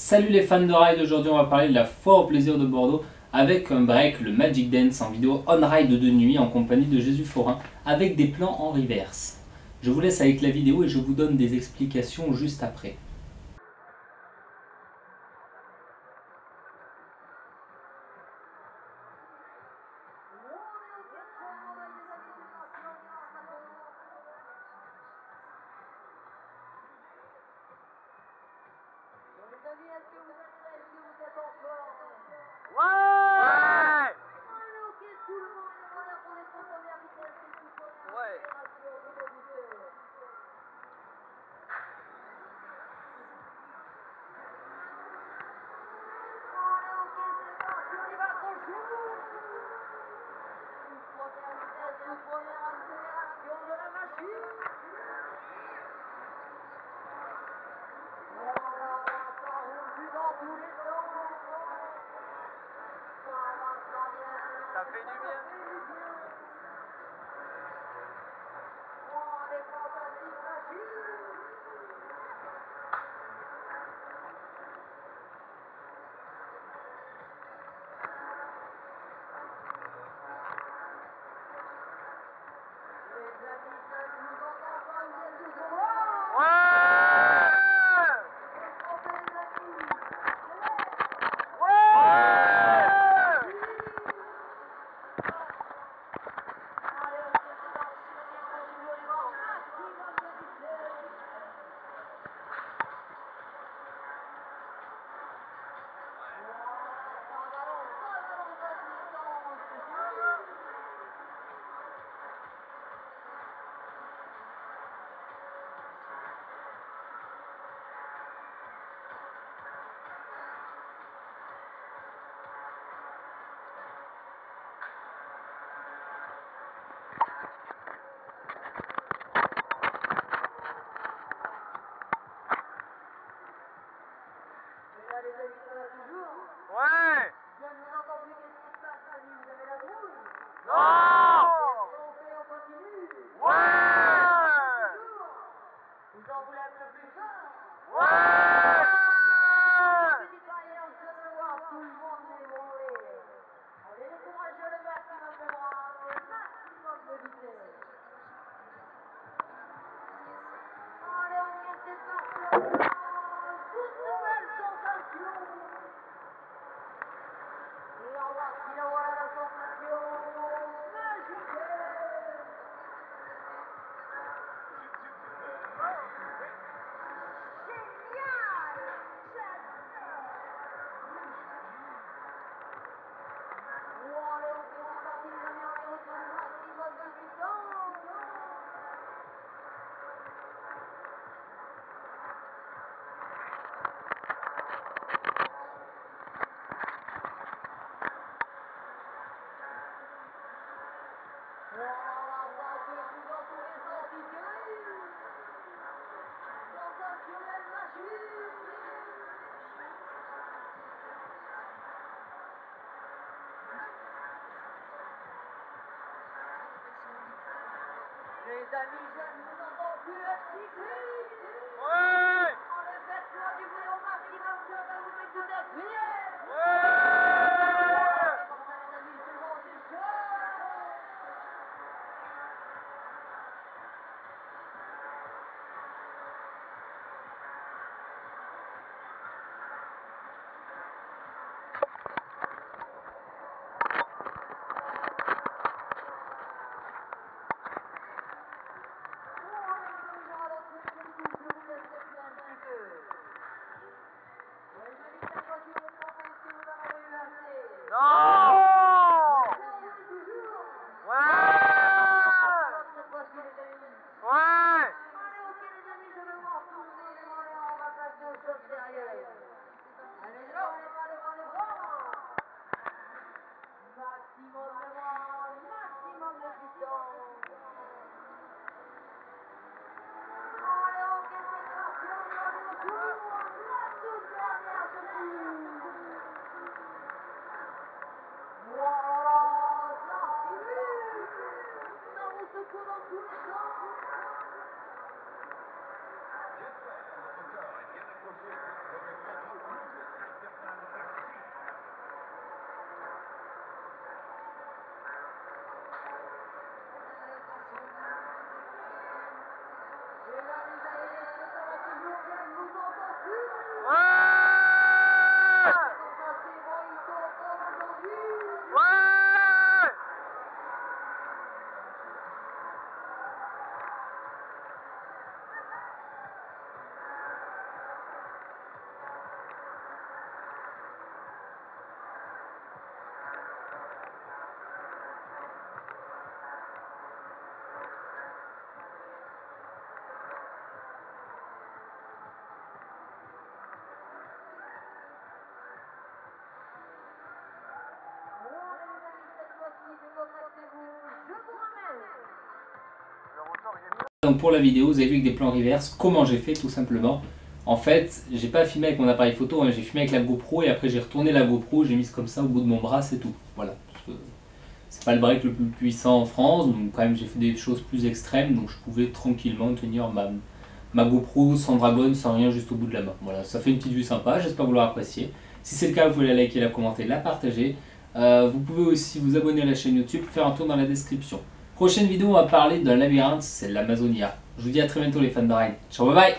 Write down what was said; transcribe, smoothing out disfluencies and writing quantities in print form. Salut les fans de ride, aujourd'hui on va parler de la foire au plaisir de Bordeaux avec un break, le Magic Dance en vidéo on-ride de nuit en compagnie de Jesus Forain avec des plans en reverse. Je vous laisse avec la vidéo et je vous donne des explications juste après. Ça fait du bien. Les amis jeunes, nous n'entendons plus le petit cri. Ouais. On le fait soit du bruit au maximum, je vais vous mettre tout à crier. Ouais. Comme ça, les amis, tout le monde est chaud. Thank you. Donc pour la vidéo, vous avez vu avec des plans reverse comment j'ai fait tout simplement. En fait, j'ai pas filmé avec mon appareil photo, hein, j'ai filmé avec la GoPro et après j'ai retourné la GoPro, j'ai mise comme ça au bout de mon bras, c'est tout. Voilà. C'est pas le break le plus puissant en France, donc quand même j'ai fait des choses plus extrêmes, donc je pouvais tranquillement tenir ma GoPro sans dragon, sans rien, juste au bout de la main. Voilà, ça fait une petite vue sympa, j'espère vous l'avoir apprécié. Si c'est le cas, vous pouvez la liker, la commenter, la partager. Vous pouvez aussi vous abonner à la chaîne YouTube, faire un tour dans la description. Prochaine vidéo, on va parler d'un labyrinthe, c'est l'Amazonia. Je vous dis à très bientôt les fans de ride. Ciao, bye bye.